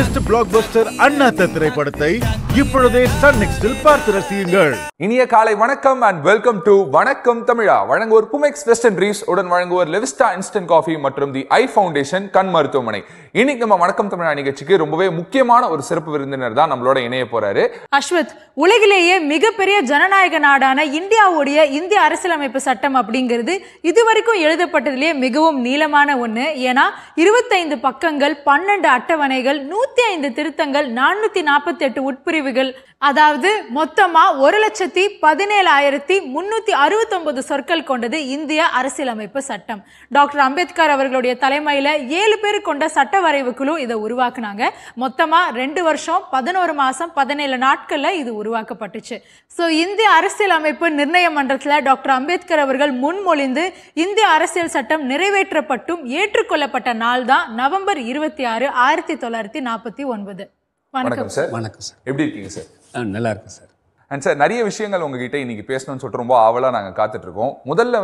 latest blockbuster Anna திரைப்படத்தை இப்பொழுதே Sun Nextil பார்த்து ரசியுங்கள். இனிய காலை வணக்கம் and welcome to வணக்கம் தமிழா. வழங்குவோர் புமெக்ஸ் வெஸ்டர்ன் ப்ரீஃப்ஸ், உடன் வழங்குவோர் லெவிஸ்டா இன்ஸ்டன்ட் காஃபி மற்றும் தி ஐ ஃபவுண்டேஷன் கண் மருத்துவமனை. இன்னைக்கு நம்ம வணக்கம் தமிழா நிகழ்ச்சிக்கு ரொம்பவே முக்கியமான ஒரு சிறப்பு விருந்தினர் தான் நம்மளோட இணைய போறாரு. அஸ்வத், உலகிலேயே மிகப்பெரிய ஜனநாயக நாடான இந்தியாவுடைய இந்திய அரசியலமைப்பு சட்டம் அப்படிங்கிறது இதுவரைக்கும் எழுதப்பட்டதிலேயே மிகவும் நீளமான ஒன்று. ஏன்னா 25 பக்கங்கள், 12 அட்டவணைகள், 105 திருத்தங்கள், 448 உட்பிரிவுகள், அதாவது மொத்தமா 1,17,369 சொற்கள் கொண்டது இந்திய அரசியலமைப்பு சட்டம். டாக்டர் அம்பேத்கர் அவர்களுடைய தலைமையில 7 பேர் கொண்ட சட்ட வரைவு குழு இதை உருவாக்குனாங்க. மொத்தமா 2 வருஷம் 11 மாசம் 17 நாட்கள்ல இது உருவாக்கப்பட்டுச்சு. ஸோ இந்திய அரசியலமைப்பு நிர்ணய மன்றத்தில் டாக்டர் அம்பேத்கர் அவர்கள் முன்மொழிந்து இந்திய அரசியல் சட்டம் நிறைவேற்றப்பட்டும் ஏற்றுக்கொள்ளப்பட்ட நாள் தான் நவம்பர் 26, 1949. வணக்கம் சார். வணக்கம் சார், எப்படி இருக்கீங்க சார்? நல்லா இருக்கேன் சார். அண்ட் சார், நிறைய விஷயங்கள் உங்ககிட்ட இன்னைக்கு பேசணும்னு சொல்லிட்டு ரொம்ப ஆவலாக நாங்கள் காத்துட்டு இருக்கோம். முதல்ல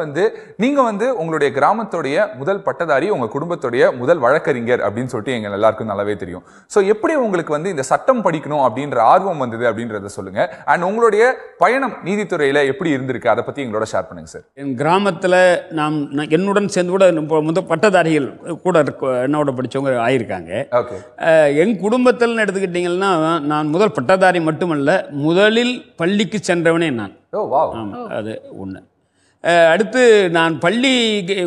நீங்கள் உங்களுடைய கிராமத்துடைய முதல் பட்டதாரி, உங்கள் குடும்பத்துடைய முதல் வழக்கறிஞர் அப்படின்னு சொல்லிட்டு எங்கள் எல்லாருக்கும் நல்லாவே தெரியும். ஸோ எப்படி உங்களுக்கு இந்த சட்டம் படிக்கணும் அப்படின்ற ஆர்வம் வந்தது அப்படின்றத சொல்லுங்க. அண்ட் உங்களுடைய பயணம் நீதித்துறையில் எப்படி இருந்திருக்கு அதை பற்றி எங்களோட ஷேர் பண்ணுங்க சார். என் கிராமத்தில் நாம் என்னுடன் சேர்ந்து கூட முதல் பட்டதாரிகள் கூட என்னோட படித்தவங்க ஆயிருக்காங்க. ஓகே, என் குடும்பத்தில் எடுத்துக்கிட்டிங்கன்னா நான் முதல் பட்டதாரி மட்டுமல்ல, முதலில் பள்ளிக்கு சென்றவனே நான். அது ஒன்று. அடுத்து நான் பள்ளி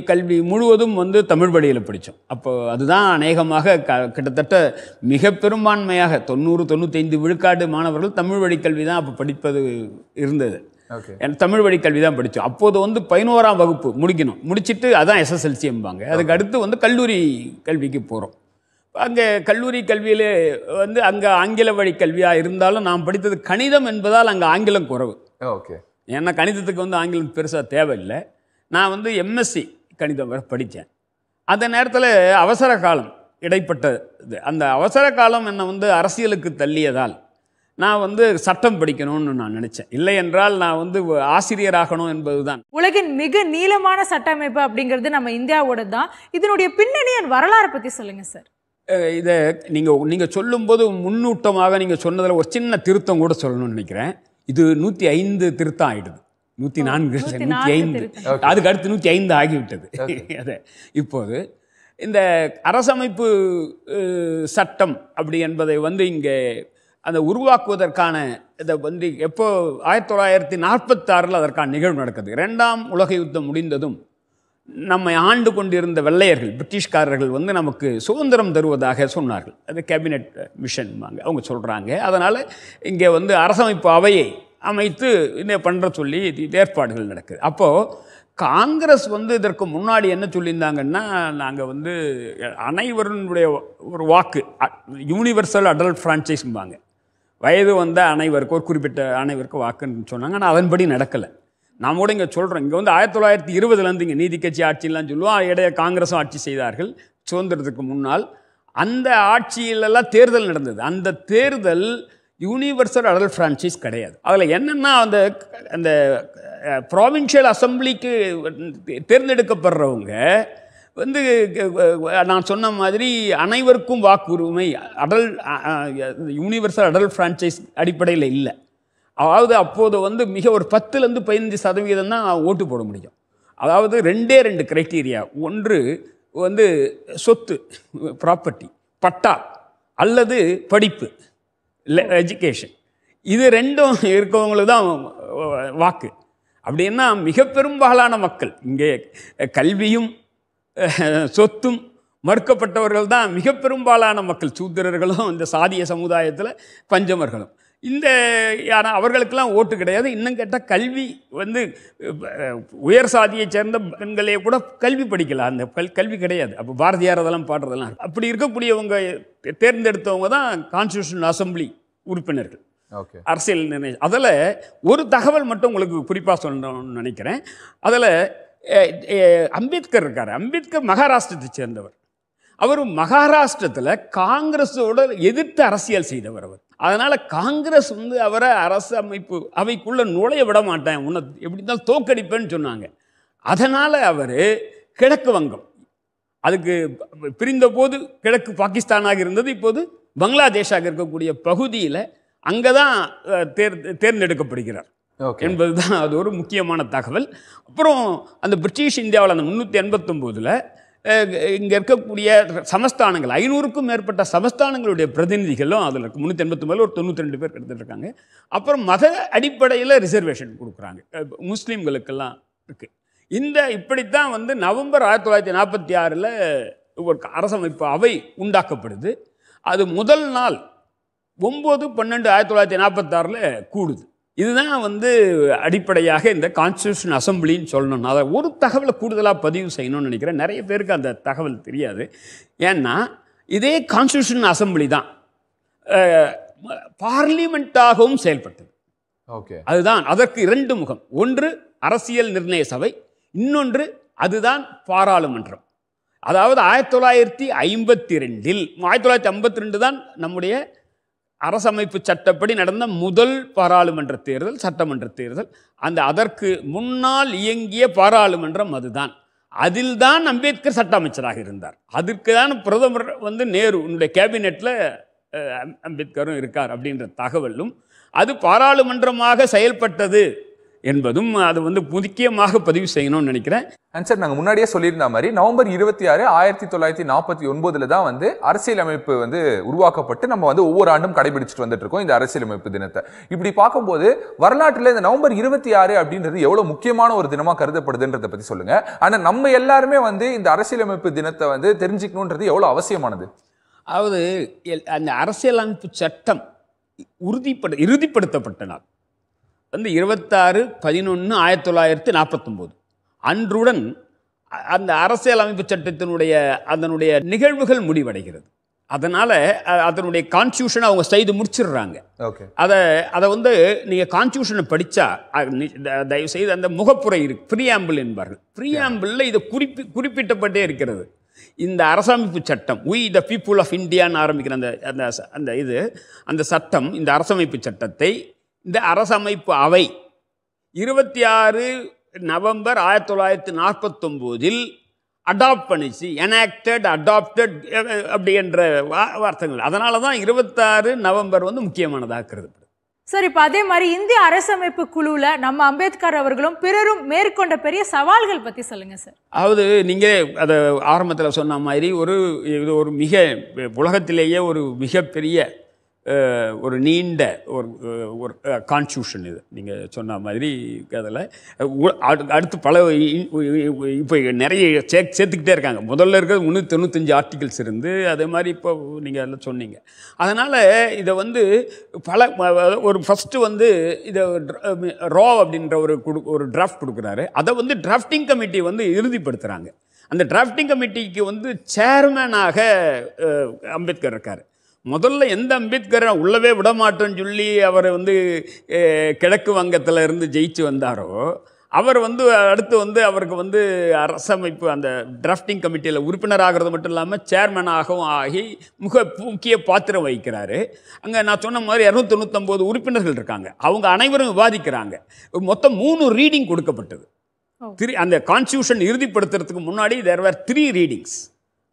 கல்வி முழுவதும் தமிழ் வழியில் படித்தோம். அப்போ அதுதான் அநேகமாக கிட்டத்தட்ட மிக பெரும்பான்மையாக 90-95 விழுக்காடு மாணவர்கள் தமிழ் வழி கல்வி தான் அப்போ படிப்பது இருந்தது. தமிழ் வழி கல்வி தான் படித்தோம். அப்போது 11ஆம் வகுப்பு முடிக்கணும். முடிச்சுட்டு அதான் SSLC என்பாங்க. அதுக்கு அடுத்து கல்லூரி கல்விக்கு போகிறோம். அங்கே கல்லூரி கல்வியில் அங்கே ஆங்கில வழி கல்வியாக இருந்தாலும் நாம் படித்தது கணிதம் என்பதால் அங்கே ஆங்கிலம் குறைவு. ஓகே, ஏன்னா கணிதத்துக்கு ஆங்கிலம் பெருசாக தேவையில்லை. நான் MSc கணிதம் படித்தேன். அந்த நேரத்தில் அவசர காலம் இடைப்பட்டது. அந்த அவசர காலம் என்னை அரசியலுக்கு தள்ளியதால் நான் சட்டம் படிக்கணும்னு நான் நினைச்சேன். இல்லை என்றால் நான் ஆசிரியராகணும் என்பதுதான். உலகின் மிக நீளமான சட்ட அமைப்பு அப்படிங்கிறது நம்ம இந்தியாவோட தான். இதனுடைய பின்னணி வரலாறு பற்றி சொல்லுங்க சார். இதை நீங்கள் சொல்லும்போது முன்னூட்டமாக நீங்கள் சொன்னதில் ஒரு சின்ன திருத்தம் கூட சொல்லணும்னு நினைக்கிறேன். இது 105 திருத்தம் ஆகிடுது. 104, 105, அதுக்கு அடுத்து 105 ஆகிவிட்டது. அதை இப்போது இந்த அரசமைப்பு சட்டம் அப்படி என்பதை இங்கே அதை உருவாக்குவதற்கான இதை எப்போ 1946 அதற்கான நிகழ்வு நடக்குது. 2ஆம் உலக யுத்தம் முடிந்ததும் நம்மை ஆண்டு கொண்டிருந்த வெள்ளையர்கள், பிரிட்டிஷ்காரர்கள் நமக்கு சுதந்திரம் தருவதாக சொன்னார்கள். அது கேபினெட் மிஷன் அவங்க சொல்கிறாங்க. அதனால் இங்கே அரசமைப்பு அவையை அமைத்து என்ன பண்ணுற சொல்லி ஏற்பாடுகள் நடக்குது. அப்போது காங்கிரஸ் இதற்கு முன்னாடி என்ன சொல்லியிருந்தாங்கன்னா, நாங்கள் அனைவருடைய ஒரு வாக்கு, யூனிவர்சல் அடல்ட் ஃப்ரான்ச்சைஸ்பாங்க, வயது அனைவருக்கும் ஒரு குறிப்பிட்ட அனைவருக்கும் வாக்குன்னு சொன்னாங்க. ஆனால் அதன்படி நடக்கலை. நாம் கூட இங்கே சொல்கிறோம், இங்கே 1920 இங்கே நீதி கட்சி ஆட்சியெலாம் சொல்லுவோம். இடையே காங்கிரஸும் ஆட்சி செய்தார்கள் சுதந்திரத்துக்கு முன்னால். அந்த ஆட்சியிலெல்லாம் தேர்தல் நடந்தது. அந்த தேர்தல் யூனிவர்சல் அடல்ட் ஃப்ரான்ச்சைஸ் கிடையாது. அதில் என்னென்னா அந்த ப்ராவின்ஷியல் அசம்பிளிக்கு தேர்ந்தெடுக்கப்படுறவங்க நான் சொன்ன மாதிரி அனைவருக்கும் வாக்குரிமை யூனிவர்சல் அடல்ட் ஃப்ரான்ச்சைஸ் அடிப்படையில் இல்லை. அதாவது அப்போது மிக ஒரு 10-15% தான் ஓட்டு போட முடியும். அதாவது 2 கிரைட்டீரியா. ஒன்று சொத்து, ப்ராப்பர்ட்டி, பட்டா அல்லது படிப்பு, இல்லை எஜுகேஷன். இது 2ம் இருக்கவங்களுக்கு தான் வாக்கு. அப்படின்னா மிக பெரும்பாலான மக்கள் இங்கே கல்வியும் சொத்தும் மறுக்கப்பட்டவர்கள் தான் மிக பெரும்பாலான மக்கள். சூத்திரர்களும் இந்த சாதிய சமுதாயத்தில் பஞ்சமர்களும் ஆனால் அவர்களுக்கெல்லாம் ஓட்டு கிடையாது. இன்னும் கேட்டால் கல்வி உயர் சாதியை சேர்ந்த பெண்களே கூட கல்வி படிக்கலாம். அந்த கல்வி கிடையாது. அப்போ பாரதியார் அதெல்லாம் பாடுறதெல்லாம் அப்படி இருக்கக்கூடியவங்க தேர்ந்தெடுத்தவங்க தான் கான்ஸ்டியூஷன் அசம்பிளி உறுப்பினர்கள், அரசியல் நிர்ணயம். அதில் ஒரு தகவல் மட்டும் உங்களுக்கு குறிப்பாக சொல்லணும்னு நினைக்கிறேன். அதில் அம்பேத்கர் இருக்கார். அம்பேத்கர் மகாராஷ்டிரத்தை சேர்ந்தவர். அவர் மகாராஷ்டிரத்தில் காங்கிரஸோட எதிர்த்து அரசியல் செய்தவர். அவர் அதனால் காங்கிரஸ் அவரை அரசமைப்பு அவைக்குள்ளே நுழைய விட மாட்டேன், உன்னை எப்படி இருந்தாலும் தோக்கடிப்பேன்னு சொன்னாங்க. அதனால் அவர் கிழக்கு வங்கம், அதுக்கு பிரிந்த போது கிழக்கு பாகிஸ்தானாக இருந்தது, இப்போது பங்களாதேஷாக இருக்கக்கூடிய பகுதியில் அங்கே தான் தேர்ந்தெடுக்கப்படுகிறார் என்பதுதான் அது ஒரு முக்கியமான தகவல். அப்புறம் அந்த பிரிட்டிஷ் இந்தியாவில் அந்த 389 இங்கே இருக்கக்கூடிய சமஸ்தானங்கள் 500க்கும் மேற்பட்ட சமஸ்தானங்களுடைய பிரதிநிதிகளும் அதில் இருக்குது. 389 ஒரு 92 பேர் எடுத்துகிட்ருக்காங்க. அப்புறம் மத அடிப்படையில் ரிசர்வேஷன் கொடுக்குறாங்க முஸ்லீம்களுக்கெல்லாம் இருக்குது. இப்படித்தான் வந்து நவம்பர் 1946 ஒரு அரசமைப்பு அவை உண்டாக்கப்படுது. அது முதல் நாள் 9/12/1946 கூடுது. இதுதான் வந்து அடிப்படையாக இந்த கான்ஸ்டியூஷன் அசம்பிளின்னு சொல்லணும். அதை ஒரு தகவலை கூடுதலாக பதிவு செய்யணும்னு நினைக்கிறேன். நிறைய பேருக்கு அந்த தகவல் தெரியாது. ஏன்னா இதே கான்ஸ்டியூஷன் அசம்பிளி தான் பார்லிமெண்ட்டாகவும் செயல்பட்டது. ஓகே, அதுதான் அதற்கு இரண்டு முகம். ஒன்று அரசியல் நிர்ணய சபை, இன்னொன்று அதுதான் பாராளுமன்றம். அதாவது 1952 1952 தான் நம்முடைய அரசமைப்பு சட்டப்படி நடந்த முதல் பாராளுமன்ற தேர்தல், சட்டமன்ற தேர்தல். அதற்கு முன்னால் இயங்கிய பாராளுமன்றம் அதுதான். அதில் தான் அம்பேத்கர் சட்ட அமைச்சராக இருந்தார். அதற்கு தான் பிரதமர் வந்து நேருடைய கேபினெட்டில் அம்பேத்கரும் இருக்கார் அப்படின்ற தகவலும், அது பாராளுமன்றமாக செயல்பட்டது என்பதும் அது வந்து முக்கியமாக பதிவு செய்யணும்னு நினைக்கிறேன். அண்ட் சார், நாங்கள் முன்னாடியே சொல்லியிருந்த மாதிரி நவம்பர் 26, 1949 தான் வந்து அரசியலமைப்பு வந்து உருவாக்கப்பட்டு நம்ம வந்து ஒவ்வொரு ஆண்டும் கடைபிடிச்சிட்டு வந்துட்டு இருக்கோம் இந்த அரசியலமைப்பு தினத்தை. இப்படி பார்க்கும்போது வரலாற்றில் இந்த நவம்பர் 26 அப்படின்றது எவ்வளோ முக்கியமான ஒரு தினமாக கருதப்படுதுன்றதை பற்றி சொல்லுங்க. ஆனால் நம்ம எல்லாருமே வந்து இந்த அரசியலமைப்பு தினத்தை வந்து தெரிஞ்சுக்கணுன்றது எவ்வளோ அவசியமானது. அதாவது அந்த அரசியலமைப்பு சட்டம் இறுதிப்படுத்தப்பட்ட நாள் வந்து 26/11/1949 அன்றுடன் அந்த அரசியலமைப்பு சட்டத்தினுடைய அதனுடைய நிகழ்வுகள் முடிவடைகிறது. அதனால் அதனுடைய கான்ஸ்டியூஷனை அவங்க செய்து முடிச்சிடுறாங்க. ஓகே, அதை வந்து நீங்கள் கான்ஸ்டியூஷனை படித்தா தயவுசெய்து அந்த முகப்புரை இருக்கு, ப்ரீஆம்பிள் என்பார்கள். ப்ரீஆம்பிளில் இது குறிப்பிட்டப்பட்டே இருக்கிறது. இந்த அரசமைப்பு சட்டம் We the people of இந்தியான்னு ஆரம்பிக்கிற அந்த அந்த இது அந்த சட்டம், இந்த அரசமைப்பு சட்டத்தை இந்த அரசமைப்பு அவை 26 நவம்பர் 1949 அடாப்ட் பண்ணிச்சு. எனாக்டட், அடாப்டட் அப்படி என்ற வார்த்தைகள். அதனால தான் 26 நவம்பர் வந்து முக்கியமானதாக கருதப்படுது. சார், இப்போ அதே மாதிரி இந்திய அரசமைப்பு குழுவில் நம்ம அம்பேத்கர் அவர்களும் பிறரும் மேற்கொண்ட பெரிய சவால்கள் பற்றி சொல்லுங்கள் சார். அதாவது நீங்கள் அதை ஆரம்பத்தில் சொன்ன மாதிரி இது ஒரு மிக உலகத்திலேயே ஒரு மிகப்பெரிய ஒரு நீண்ட ஒரு கான்ஸ்டியூஷன் இது. நீங்கள் சொன்ன மாதிரி அதில் அடுத்து பல இப்போ நிறைய சேர்த்துக்கிட்டே இருக்காங்க. முதல்ல இருக்கிறது 395 ஆர்டிகிள்ஸ் இருந்து அதே மாதிரி இப்போ நீங்கள் அதில் சொன்னீங்க. அதனால் இதை வந்து பல ஒரு ஃபஸ்ட்டு வந்து இதை ரா அப்படின்ற ஒரு டிராஃப்ட் கொடுக்குறாரு. அதை வந்து டிராஃப்டிங் கமிட்டி வந்து இறுதிப்படுத்துகிறாங்க. அந்த டிராஃப்டிங் கமிட்டிக்கு வந்து சேர்மேனாக அம்பேத்கர் இருக்கார். முதல்ல எந்த அம்பேத்கரை உள்ளவே விடமாட்டோன்னு சொல்லி அவர் வந்து கிழக்கு வங்கத்தில் இருந்து ஜெயிச்சு வந்தாரோ அவர் வந்து அடுத்து வந்து அவருக்கு வந்து அரசமைப்பு அந்த டிராஃப்டிங் கமிட்டியில் உறுப்பினராகிறது மட்டும் இல்லாமல் சேர்மனாகவும் ஆகி முக்கிய பாத்திரம் வகிக்கிறாரு. அங்கே நான் சொன்ன மாதிரி 299 உறுப்பினர்கள் இருக்காங்க. அவங்க அனைவரும் விவாதிக்கிறாங்க. மொத்தம் 3 ரீடிங் கொடுக்கப்பட்டது. அந்த கான்ஸ்டியூஷன் இறுதிப்படுத்துறதுக்கு முன்னாடி there were 3 ரீடிங்ஸ்.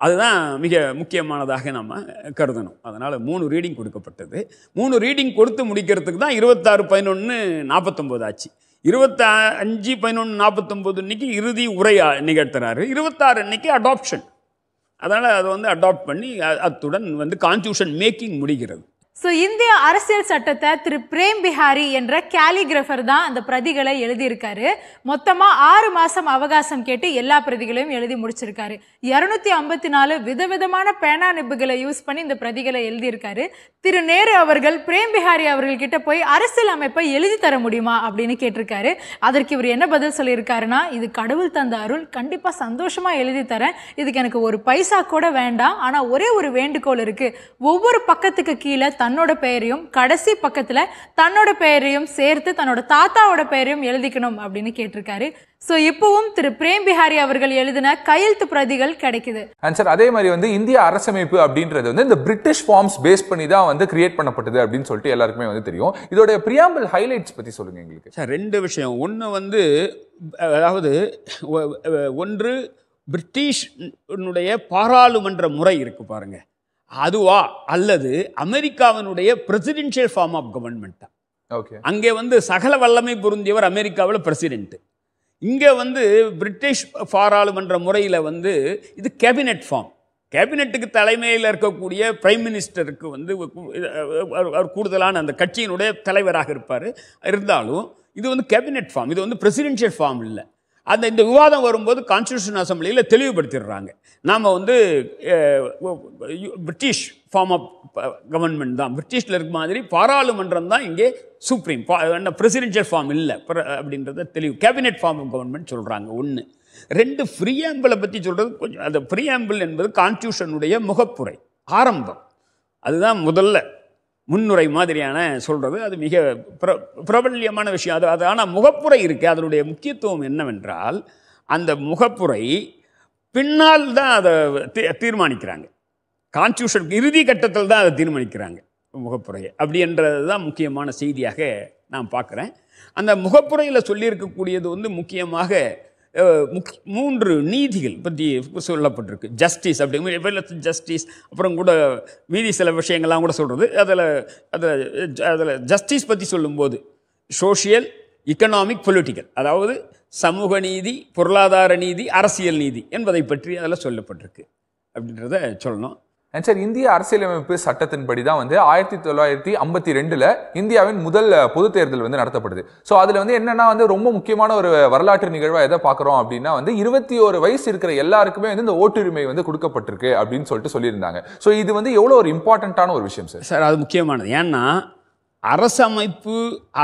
அதுதான் மிக முக்கியமானதாக நம்ம கருதணும். அதனால் 3 ரீடிங் கொடுக்கப்பட்டது. 3 ரீடிங் கொடுத்து முடிக்கிறதுக்கு தான் 26/11/49 ஆச்சு. 25/11/49 அன்னைக்கு இறுதி உரையா நிகழ்த்துறாரு. 26 அன்னைக்கு அடாப்ஷன். அதனால் அதை வந்து அடாப்ட் பண்ணி அத்துடன் வந்து கான்ஸ்டியூஷன் மேக்கிங் முடிகிறது. ஸோ இந்திய அரசியல் சட்டத்தை திரு பிரேம் பிஹாரி என்ற கேலிகிராஃபர் தான் அந்த பிரதிகளை எழுதியிருக்காரு. மொத்தமாக 6 மாதம் அவகாசம் கேட்டு எல்லா பிரதிகளையும் எழுதி முடிச்சிருக்காரு. 254 விதவிதமான பேனா நிபுகளை யூஸ் பண்ணி இந்த பிரதிகளை எழுதியிருக்காரு. திரு நேரு அவர்கள் பிரேம் பிஹாரி அவர்கள்கிட்ட போய் அரசியல் அமைப்பை எழுதி தர முடியுமா அப்படின்னு கேட்டிருக்காரு. அதற்கு இவர் என்ன பதில் சொல்லியிருக்காருன்னா, இது கடவுள் தந்த அருள், கண்டிப்பாக சந்தோஷமாக எழுதி தரேன், இதுக்கு எனக்கு ஒரு பைசா கூட வேண்டாம், ஆனால் ஒரே ஒரு வேண்டுகோள் இருக்குது, ஒவ்வொரு பக்கத்துக்கு கீழே தன்னோட பெயரையும் கடைசி பக்கத்துல தன்னோட பெயரையும் சேர்த்து தன்னோட தாத்தாவோட பெயரையும் எழுதிக்கணும் அப்படின்னு கேட்டிருக்காரு. சோ இப்பவும் திரு பிரேம் பிஹாரி அவர்கள் எழுதின கையெழுத்து பிரதிகள் கிடைக்குது. அண்ட் சார், அதே மாதிரி வந்து இந்திய அரசமைப்பு அப்படின்றது வந்து இந்த பிரிட்டிஷ் ஃபார்ம்ஸ் பேஸ் பண்ணி தான் வந்து கிரியேட் பண்ணப்பட்டது அப்படின்னு சொல்லிட்டு எல்லாருக்குமே வந்து தெரியும். இதோடைய பிரியாம்பிள் ஹைலைட்ஸ் பத்தி சொல்லுங்க எங்களுக்கு சார். 2 விஷயம். ஒன்று வந்து அதாவது ஒன்று பிரிட்டிஷ் பாராளுமன்ற முறை இருக்கு பாருங்க, அதுவா அல்லது அமெரிக்காவினுடைய பிரசிடென்ஷியல் ஃபார்ம் ஆஃப் கவர்மெண்ட்டா? ஓகே, அங்கே வந்து சகல வல்லமை பொருந்தியவர் அமெரிக்காவில் பிரசிடென்ட். இங்கே வந்து பிரிட்டிஷ் பாராளுமன்ற முறையில் வந்து இது கேபினெட் ஃபார்ம். கேபினெட்டுக்கு தலைமையில் இருக்கக்கூடிய பிரைம் மினிஸ்டருக்கு வந்து கூடுதலான அந்த கட்சியினுடைய தலைவராக இருப்பார். இருந்தாலும் இது வந்து கேபினெட் ஃபார்ம், இது வந்து பிரசிடென்ஷியல் ஃபார்ம் இல்லை. அந்த இந்த விவாதம் வரும்போது கான்ஸ்டியூஷன் அசம்பிளியில் தெளிவுபடுத்திடுறாங்க, நாம் வந்து பிரிட்டிஷ் ஃபார்ம் ஆஃப் கவர்மெண்ட் தான், பிரிட்டிஷில் இருக்க மாதிரி பாராளுமன்றம் தான் இங்கே சுப்ரீம், பிரசிடென்ஷியல் ஃபார்ம் இல்லை அப்படின்றத தெளிவு. கேபினெட் ஃபார்ம் ஆஃப் கவர்மெண்ட் சொல்கிறாங்க ஒன்று. ரெண்டு, ஃப்ரீஆம்பிளை பற்றி சொல்கிறது கொஞ்சம், அந்த ஃப்ரீஆம்பிள் என்பது கான்ஸ்டியூஷனுடைய முகப்புரை ஆரம்பம், அதுதான் முதல்ல முன்னுரை மாதிரியான சொல்கிறது. அது மிக பிரபல்யமான விஷயம் அது. ஆனால் முகப்புரை இருக்குது, அதனுடைய முக்கியத்துவம் என்னவென்றால் அந்த முகப்புரை பின்னால் தான் அதை தீர்மானிக்கிறாங்க, கான்ஸ்டியூஷனுக்கு இறுதி கட்டத்தில் தான் அதை தீர்மானிக்கிறாங்க முகப்புரையை, அப்படின்றது தான் முக்கியமான செய்தியாக நான் பார்க்குறேன். அந்த முகப்புரையில் சொல்லியிருக்கக்கூடியது வந்து முக்கியமாக 3 நீதிகள் பற்றி சொல்லப்பட்டிருக்கு. ஜஸ்டிஸ் அப்படிங்கிற ஜஸ்டிஸ், அப்புறம் கூட மீதி சில விஷயங்கள்லாம் கூட சொல்கிறது. அதில் ஜஸ்டிஸ் பற்றி சொல்லும்போது சோஷியல், எக்கனாமிக், பொலிட்டிக்கல், அதாவது சமூக நீதி, பொருளாதார நீதி, அரசியல் நீதி என்பதை பற்றி அதில் சொல்லப்பட்டிருக்கு அப்படின்றத சொல்லணும். சார், இந்திய அரசியலமைப்பு சட்டத்தின்படி தான் வந்து 1952 இந்தியாவின் முதல் பொது தேர்தல் வந்து நடத்தப்படுது. ஸோ அதில் வந்து என்னன்னா வந்து ரொம்ப முக்கியமான ஒரு வரலாற்று நிகழ்வா எதை பார்க்குறோம் அப்படின்னா வந்து 21 வயசு இருக்கிற எல்லாருக்குமே வந்து இந்த ஓட்டுரிமை வந்து கொடுக்கப்பட்டிருக்கு அப்படின்னு சொல்லிட்டு சொல்லியிருந்தாங்க. ஸோ இது வந்து எவ்வளோ ஒரு இம்பார்ட்டன்டான ஒரு விஷயம் சார். சார், அது முக்கியமானது. ஏன்னா அரசமைப்பு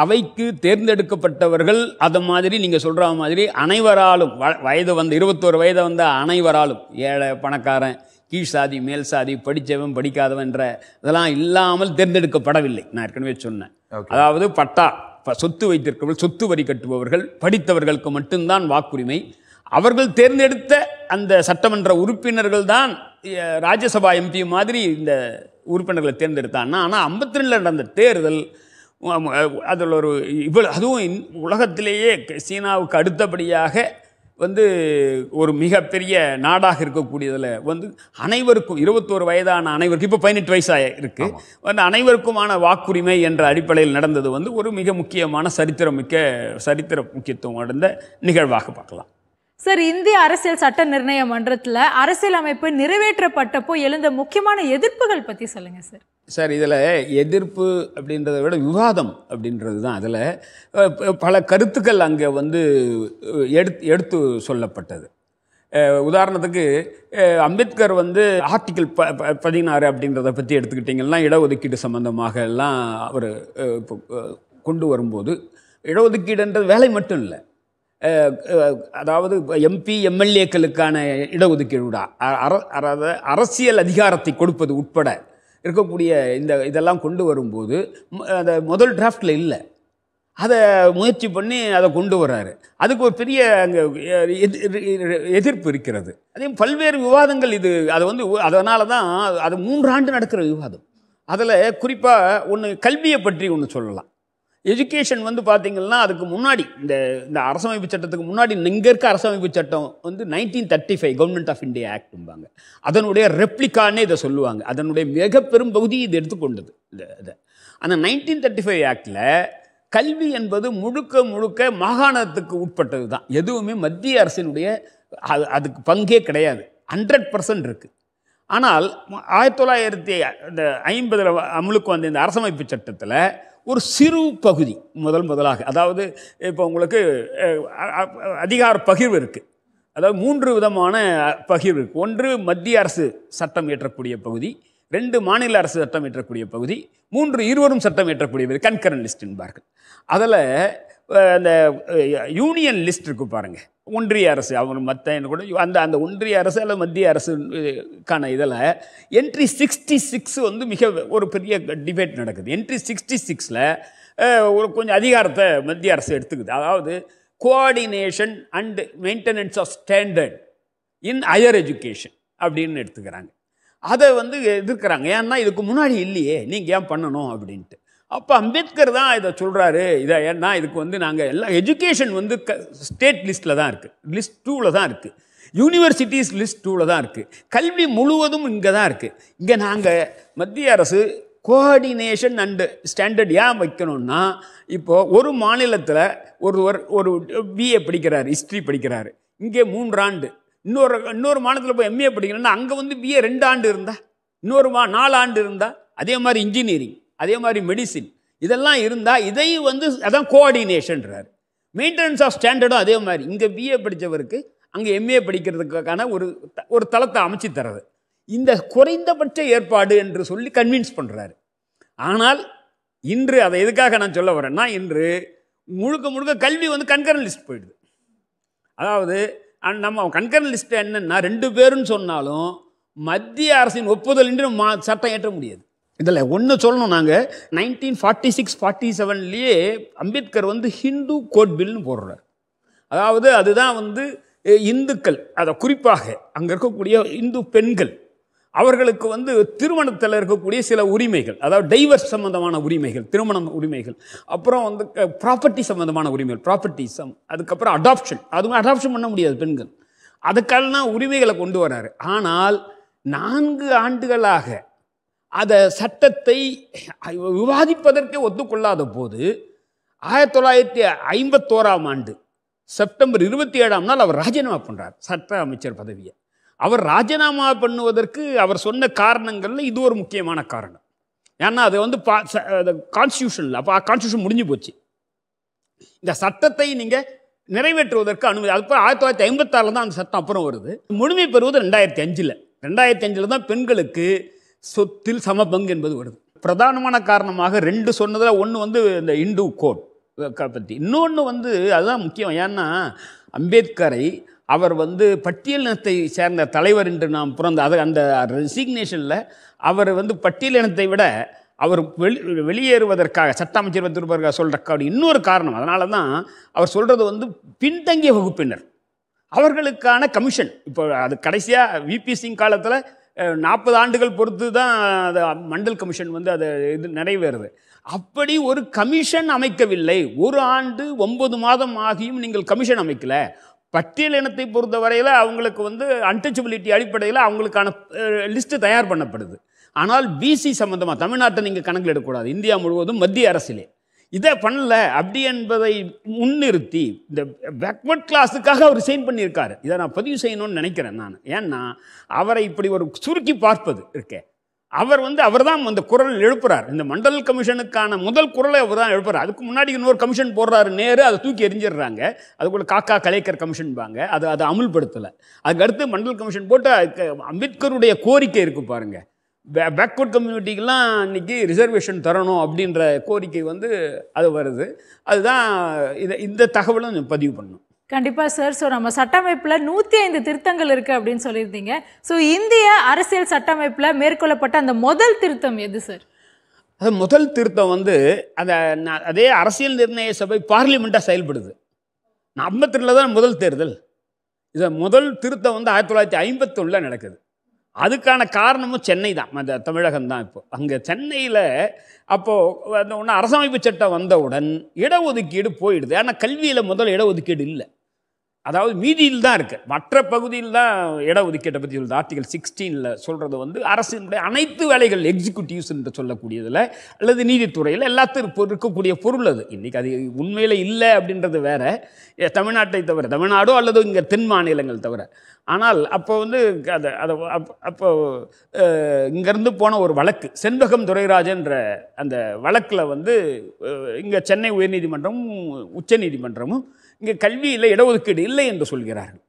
அவைக்கு தேர்ந்தெடுக்கப்பட்டவர்கள் அது மாதிரி நீங்கள் சொல்கிற மாதிரி அனைவராலும், வயது வந்து 21 வயதை வந்த அனைவராலும், ஏழை, பணக்காரன், கீழ் சாதி, மேல் சாதி, படித்தவன், படிக்காதவன்ற இதெல்லாம் இல்லாமல் தேர்ந்தெடுக்கப்படவில்லை. நான் ஏற்கனவே சொன்னேன், அதாவது பட்டா சொத்து வைத்திருக்கிறவர்கள், சொத்து வரி கட்டுபவர்கள், படித்தவர்களுக்கு மட்டும்தான் வாக்குரிமை. அவர்கள் தேர்ந்தெடுத்த அந்த சட்டமன்ற உறுப்பினர்கள் தான் ராஜ்யசபா எம்பி மாதிரி இந்த உறுப்பினர்களை தேர்ந்தெடுத்தாங்கன்னா. ஆனால் 52 நடந்த தேர்தல் அதில் ஒரு அதுவும் உலகத்திலேயே சீனாவுக்கு அடுத்தபடியாக வந்து ஒரு மிகப்பெரிய நாடாக இருக்கக்கூடியதில் வந்து அனைவருக்கும் 21 வயதான அனைவருக்கும், இப்போ 18 வயசாக இருக்குது, வந்து அனைவருக்குமான வாக்குரிமை என்ற அடிப்படையில் நடந்தது வந்து ஒரு மிக முக்கியமான சரித்திர முக்கியத்துவம் அடைந்த நிகழ்வாக பார்க்கலாம். சார், இந்திய அரசியல் சட்ட நிர்ணய மன்றத்தில் அரசியலமைப்பு நிறைவேற்றப்பட்டப்போ எழுந்த முக்கியமான எதிர்ப்புகள் பற்றி சொல்லுங்கள் சார். சார், இதில் எதிர்ப்பு அப்படின்றத விட விவாதம் அப்படின்றது தான். அதில் பல கருத்துக்கள் அங்கே வந்து எடுத்து சொல்லப்பட்டது. உதாரணத்துக்கு அம்பேத்கர் வந்து ஆர்டிக்கிள் 16 அப்படின்றத பற்றி எடுத்துக்கிட்டிங்கன்னா இடஒதுக்கீடு சம்பந்தமாக எல்லாம் அவர் கொண்டு வரும்போது, இடஒதுக்கீடுன்றது வேலை மட்டும் இல்லை, அதாவது எம்பி எம்எல்ஏக்களுக்கான இடஒதுக்கீடு, அரசியல் அதிகாரத்தை கொடுப்பது உட்பட இருக்கக்கூடிய இந்த இதெல்லாம் கொண்டு வரும்போது அந்த முதல் டிராஃப்டில் இல்லை, அதை முயற்சி பண்ணி அதை கொண்டு வர்றாரு. அதுக்கு ஒரு பெரிய அங்கே எதிர்ப்பு இருக்கிறது. அதே பல்வேறு விவாதங்கள் இது அது வந்து அதனால தான் அது 3 ஆண்டு நடக்கிற விவாதம். அதில் குறிப்பாக கல்வியை பற்றி சொல்லலாம். எஜுகேஷன் வந்து பார்த்திங்கன்னா அதுக்கு முன்னாடி இந்த அரசமைப்பு சட்டத்துக்கு முன்னாடி இங்கே இருக்க அரசமைப்பு சட்டம் வந்து 1935 கவர்மெண்ட் ஆஃப் இந்தியா ஆக்ட்ம்பாங்க, அதனுடைய ரெப்ளிக்கானே இதை சொல்லுவாங்க, அதனுடைய மிக பெரும் பகுதி இது எடுத்துக்கொண்டது. அந்த 1935 ஆக்டில் கல்வி என்பது முழுக்க முழுக்க மாகாணத்துக்கு உட்பட்டது தான், எதுவுமே மத்திய அரசினுடைய அதுக்கு பங்கே கிடையாது, 100% இருக்குது. ஆனால் 1950 அமலுக்கு வந்த இந்த அரசமைப்பு சட்டத்தில் ஒரு சிறு பகுதி முதலாக, அதாவது இப்போ உங்களுக்கு அதிகார பகிர்வு இருக்குது, அதாவது 3 விதமான பகிர்வு இருக்குது. ஒன்று மத்திய அரசு சட்டம் இயற்றக்கூடிய பகுதி, 2 மாநில அரசு சட்டம் இயற்றக்கூடிய பகுதி, 3 இருவரும் சட்டம் இயற்றக்கூடிய பகுதி, கன்கரண்ட் லிஸ்ட் என்பார்கள். அதில் அந்த யூனியன் லிஸ்ட் இருக்கு பாருங்கள், ஒன்றிய அரசு அவங்க மற்ற கூட அந்த ஒன்றிய அரசு அல்லது மத்திய அரசுக்கான இதில் என்ட்ரி 66 வந்து மிக ஒரு பெரிய டிபேட் நடக்குது. என்ட்ரி 66ல் ஒரு கொஞ்சம் அதிகாரத்தை மத்திய அரசு எடுத்துக்குது, அதாவது coordination and maintenance of standard in higher education அப்படின்னு எடுத்துக்கிறாங்க. அதை வந்து எதிர்க்கிறாங்க, ஏன்னா இதுக்கு முன்னாடி இல்லையே, நீங்கள் ஏன் பண்ணணும் அப்படின்ட்டு. அப்போ அம்பேத்கர் தான் இதை சொல்கிறாரு. இதை ஏன்னா இதுக்கு வந்து நாங்கள் எல்லாம் எஜுகேஷன் வந்து ஸ்டேட் லிஸ்ட்டில் தான் இருக்குது, லிஸ்ட் டூவில் தான் இருக்குது, யூனிவர்சிட்டிஸ் லிஸ்ட் டூவில் தான் இருக்குது, கல்வி முழுவதும் இங்கே தான் இருக்குது. இங்கே நாங்கள் மத்திய அரசு கோஆர்டினேஷன் அண்டு ஸ்டாண்டர்ட் ஏன் வைக்கணும்னா, இப்போது ஒரு மாநிலத்தில் ஒரு பிஏ படிக்கிறார், ஹிஸ்ட்ரி படிக்கிறார், இங்கே 3 ஆண்டு, இன்னொரு மாநிலத்தில் போய் எம்ஏ படிக்கணும்னா அங்கே வந்து பிஏ 2 ஆண்டு இருந்தால், இன்னொரு 4 ஆண்டு இருந்தால், அதே மாதிரி இன்ஜினியரிங், அதே மாதிரி மெடிசின், இதெல்லாம் இருந்தால் இதையும் வந்து அதான் கோஆர்டினேஷன்றார். மெயின்டெனன்ஸ் ஆஃப் ஸ்டாண்டர்டும் அதே மாதிரி இங்கே பிஏ படித்தவருக்கு அங்கே எம்ஏ படிக்கிறதுக்கான ஒரு தளத்தை அமைச்சு தர்றது, இந்த குறைந்தபட்ச ஏற்பாடு என்று சொல்லி கன்வின்ஸ் பண்ணுறாரு. ஆனால் இன்று அதை எதுக்காக நான் சொல்ல வரேன்னா, இன்று முழுக்க முழுக்க கல்வி வந்து கன்கரன் லிஸ்ட் போயிடுது. அதாவது நம்ம கன்கரன் லிஸ்ட் என்னென்னா, 2 பேருன்னு சொன்னாலும் மத்திய அரசின் ஒப்புதல் இன்று சட்டம் ஏற்ற முடியாது. இதில் ஒன்று சொல்லணும், நாங்கள் 1946-47 அம்பேத்கர் வந்து ஹிந்து கோட் பில்னு போடுறார். அதாவது அதுதான் வந்து இந்துக்கள், அதை குறிப்பாக அங்கே இருக்கக்கூடிய இந்து பெண்கள் அவர்களுக்கு வந்து திருமணத்தில் இருக்கக்கூடிய சில உரிமைகள், அதாவது டைவர்ஸ் சம்மந்தமான உரிமைகள், திருமணம் உரிமைகள், அப்புறம் வந்து ப்ராப்பர்ட்டி சம்மந்தமான உரிமைகள், ப்ராப்பர்ட்டி சம், அதுக்கப்புறம் அடாப்ஷன், அதுவும் அடாப்ஷன் பண்ண முடியாது பெண்கள், அதுக்கான உரிமைகளை கொண்டு வர்றாரு. ஆனால் 4 ஆண்டுகளாக அதை சட்டத்தை விவாதிப்பதற்கே ஒத்துக்கொள்ளாத போது 1951ஆம் ஆண்டு செப்டம்பர் 27ஆம் நாள் அவர் ராஜினாமா பண்ணுறார் சட்ட அமைச்சர் பதவியை. அவர் ராஜினாமா பண்ணுவதற்கு அவர் சொன்ன காரணங்களில் இது ஒரு முக்கியமான காரணம். ஏன்னா அது வந்து கான்ஸ்டியூஷனில் அப்போ கான்ஸ்டியூஷன் முடிஞ்சு போச்சு, இந்த சட்டத்தை நீங்கள் நிறைவேற்றுவதற்கு அனுமதி. அதுக்கப்புறம் 1956 தான் அந்த சட்டம் அப்புறம் வருது, முழுமை பெறுவது 2005. 2005 தான் பெண்களுக்கு சொத்தில் சம பங்கு என்பது வருது. பிரதானமான காரணமாக 2 சொன்னதில் ஒன்று வந்து இந்த இந்து கோட் பற்றி, இன்னொன்று வந்து அதுதான் முக்கியம். ஏன்னா அம்பேத்கரை அவர் வந்து பட்டியலினத்தை சேர்ந்த தலைவர் என்று நாம் பிறந்த அது அந்த ரெசிக்னேஷனில் அவர் வந்து பட்டியலினத்தை விட அவர் வெளியேறுவதற்காக சட்ட அமைச்சர் பதவிக்காக சொல்கிறக்கான இன்னொரு காரணம். அதனால தான் அவர் சொல்கிறது வந்து பின்தங்கிய வகுப்பினர் அவர்களுக்கான கமிஷன். இப்போ அது கடைசியாக VP சிங் காலத்தில் 40 ஆண்டுகள் பொறுத்து தான் அது மண்டல் கமிஷன் வந்து அது இது நிறைவேறுது. அப்படி ஒரு கமிஷன் அமைக்கவில்லை, 1 ஆண்டு 9 மாதம் ஆகியும் நீங்கள் கமிஷன் அமைக்கல. பட்டியல் இனத்தை பொறுத்த வரையில் அவங்களுக்கு வந்து அன்டச்சபிலிட்டி அடிப்படையில் அவங்களுக்கான லிஸ்ட்டு தயார் பண்ணப்படுது. ஆனால் BC சம்மந்தமாக தமிழ்நாட்டை நீங்கள் கணக்கில் எடுக்கக்கூடாது, இந்தியா முழுவதும் மத்திய அரசிலே இதை பண்ணல அப்படி என்பதை முன்னிறுத்தி இந்த பேக்வர்ட் கிளாஸுக்காக அவர் சைன் பண்ணியிருக்காரு. இதை நான் பதிவு செய்யணும்னு நினைக்கிறேன் நான். ஏன்னா அவரை இப்படி ஒரு சுருக்கி பார்ப்பது இருக்கேன், அவர் வந்து அவர் தான் அந்த குரல் எழுப்புறார். இந்த மண்டல் கமிஷனுக்கான முதல் குரலை அவர் தான் எழுப்புறார். அதுக்கு முன்னாடி இன்னொரு கமிஷன் போடுறாரு, நேரு அதை தூக்கி எரிஞ்சிடுறாங்க. அதுக்குள்ள காக்கா கலைக்கர் கமிஷன்பாங்க, அதை அமுல்படுத்தலை. அதுக்கடுத்து மண்டல் கமிஷன் போட்டு அம்பேத்கருடைய கோரிக்கை இருக்குது பாருங்கள், பேக்வர்ட் கம்யூனிட்டிக்கெலாம் இன்றைக்கி ரிசர்வேஷன் தரணும் அப்படின்ற கோரிக்கை வந்து அது வருது. அதுதான் இந்த தகவலும் பதிவு பண்ணணும். கண்டிப்பாக சார். ஸோ நம்ம சட்டமைப்பில் 105 திருத்தங்கள் இருக்குது அப்படின்னு சொல்லியிருந்தீங்க. ஸோ இந்திய அரசியல் சட்டமைப்பில் மேற்கொள்ளப்பட்ட அந்த முதல் திருத்தம் எது சார்? அது முதல் திருத்தம் வந்து அதே அரசியல் நிர்ணய சபை பார்லிமெண்ட்டாக செயல்படுது. 1952 தான் முதல் தேர்தல். இதை முதல் திருத்தம் வந்து 1951 நடக்குது. அதுக்கான காரணமும் சென்னை தான், அந்த தமிழகம் தான். இப்போ அங்கே சென்னையில் அப்போது அந்த ஒன்று அரசமைப்பு சட்டம் வந்தவுடன் இடஒதுக்கீடு போயிடுது. ஆனால் கல்வியில் முதல்ல இடஒதுக்கீடு இல்லை, அதாவது மீதியில் தான் இருக்குது, மற்ற பகுதியில் தான் இடஒதுக்கீட்டை பற்றி சொல்லுது. ஆர்டிகல் 16 சொல்கிறது வந்து அரசினுடைய அனைத்து வேலைகள் எக்ஸிக்யூட்டிவ்ஸ் என்று சொல்லக்கூடியதில் அல்லது நீதித்துறையில் எல்லாத்துக்கும் இருக்கக்கூடிய பொருள் அது. இன்றைக்கி அது உண்மையில் இல்லை அப்படின்றது வேறு, தமிழ்நாட்டை தவிர, தமிழ்நாடோ அல்லது இங்கே தென் மாநிலங்கள் தவிர. ஆனால் அப்போ வந்து அப்போ இங்கேருந்து போன ஒரு வழக்கு, செண்பகம் துரைராஜன்ற அந்த வழக்கில் வந்து இங்கே சென்னை உயர்நீதிமன்றமும் உச்ச நீதிமன்றமும் இங்கே கல்வியில் இடஒதுக்கீடு இல்லை என்று சொல்கிறார்கள்.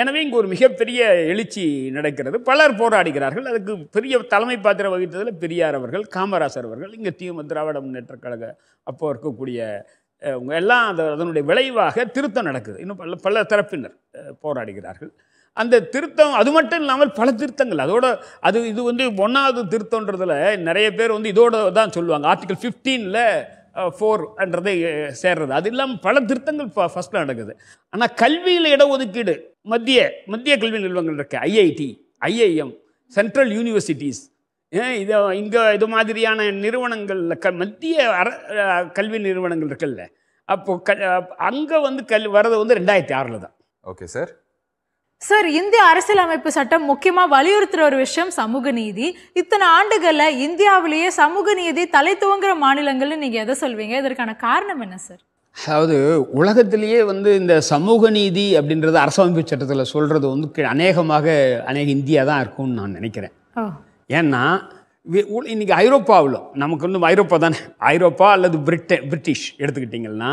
எனவே இங்கே ஒரு மிகப்பெரிய எழுச்சி நடக்கிறது, பலர் போராடுகிறார்கள். அதுக்கு பெரிய தலைமை பாத்திரம் வகித்ததில் பெரியார் அவர்கள், காமராசர் அவர்கள், இங்கே திராவிட முன்னேற்ற கழக அப்போ இருக்கக்கூடிய அவங்க எல்லாம் அதனுடைய விளைவாக திருத்தம் நடக்குது. இன்னும் பல தரப்பினர் போராடுகிறார்கள் அந்த திருத்தம். அது மட்டும் இல்லாமல் பல திருத்தங்கள் அதோட இது வந்து 1வது திருத்தம்ன்றதில் நிறைய பேர் வந்து இதோட தான் சொல்லுவாங்க. ஆர்டிகல் 15 4ன்றதை சேர்றது, அது இல்லாமல் பல திருத்தங்கள் ஃபஸ்ட்டில் நடக்குது. ஆனால் கல்வியில் இடஒதுக்கீடு மத்திய கல்வி நிறுவனங்கள் இருக்குது, IIT, IIM, சென்ட்ரல் யூனிவர்சிட்டிஸ், இங்க இது மாதிரியான நிறுவனங்கள் மத்திய கல்வி நிறுவனங்கள் இருக்குல்ல, அப்போ அங்க வந்து கல்வி வரது வந்து 2006 தான். Okay sir. சார், இந்திய அரசியலமைப்பு சட்டம் முக்கியமாக வலியுறுத்துகிற ஒரு விஷயம் சமூக நீதி. இத்தனை ஆண்டுகளில் இந்தியாவிலேயே சமூக நீதி தலை தூங்குகிற மாநிலங்கள்னு நீங்கள் எதை சொல்வீங்க? இதற்கான காரணம் என்ன சார்? அதாவது உலகத்திலேயே வந்து இந்த சமூக நீதி அப்படின்றது அரசமைப்பு சட்டத்தில் சொல்கிறது வந்து அநேகமாக இந்தியா தான் இருக்கும்னு நான் நினைக்கிறேன். ஏன்னா இன்றைக்கி ஐரோப்பாவில் நமக்கு வந்து ஐரோப்பா தானே, ஐரோப்பா அல்லது பிரிட்டிஷ் எடுத்துக்கிட்டிங்கன்னா